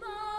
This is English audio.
my